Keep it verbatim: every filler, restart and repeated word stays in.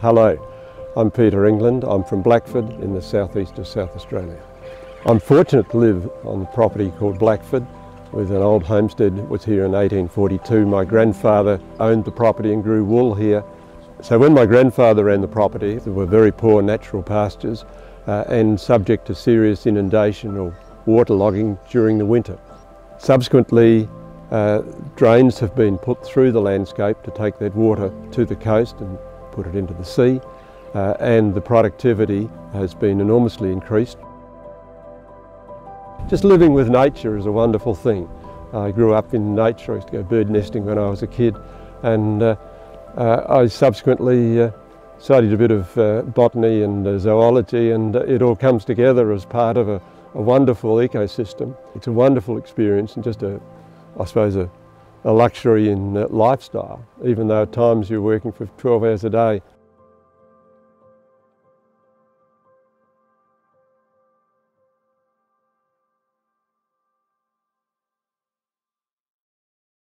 Hello, I'm Peter England. I'm from Blackford in the southeast of South Australia. I'm fortunate to live on a property called Blackford with an old homestead. It was here in eighteen forty-two. My grandfather owned the property and grew wool here. So when my grandfather ran the property, there were very poor natural pastures uh, and subject to serious inundation or waterlogging during the winter. Subsequently, uh, drains have been put through the landscape to take that water to the coast and put it into the sea, uh, and the productivity has been enormously increased. Just living with nature is a wonderful thing. I grew up in nature. I used to go bird nesting when I was a kid, and uh, uh, I subsequently uh, studied a bit of uh, botany and uh, zoology, and it all comes together as part of a, a wonderful ecosystem. It's a wonderful experience and just a, I suppose, a a luxury in lifestyle, even though at times you're working for twelve hours a day.